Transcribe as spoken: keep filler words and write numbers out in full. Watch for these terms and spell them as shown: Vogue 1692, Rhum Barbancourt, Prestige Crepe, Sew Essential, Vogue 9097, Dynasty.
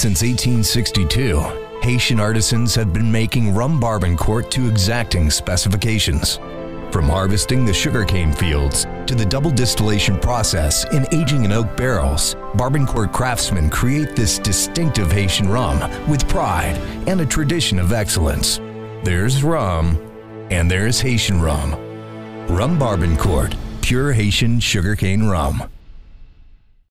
Since eighteen sixty-two, Haitian artisans have been making Rhum Barbancourt to exacting specifications. From harvesting the sugarcane fields to the double distillation process and aging in oak barrels, Barbancourt craftsmen create this distinctive Haitian rum with pride and a tradition of excellence. There's rum, and there's Haitian rum. Rhum Barbancourt, pure Haitian sugarcane rum.